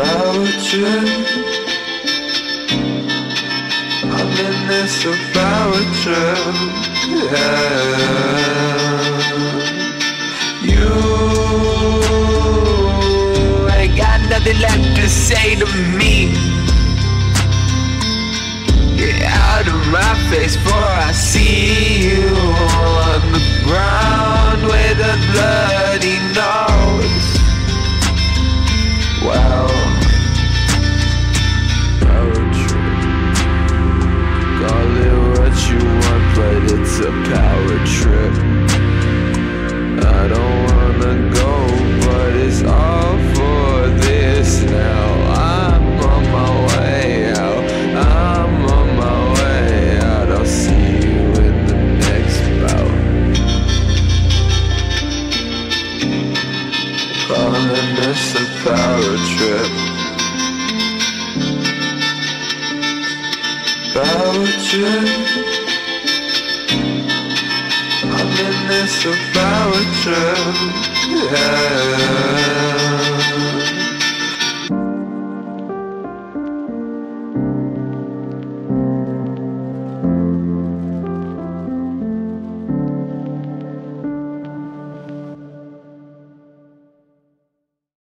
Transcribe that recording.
about you. I'm in this about you. Yeah. You ain't got nothing left to say to me. Get out of my face before I see you on the ground with a bloody nose. Wow. Poetry. Call it what you want, but it's a power trip. I don't wanna go, but it's all for this now. I'm on my way out. I'm on my way out. I'll see you in the next bout. Calling this a power trip. Power trip. I'm in this a power trip. Yeah.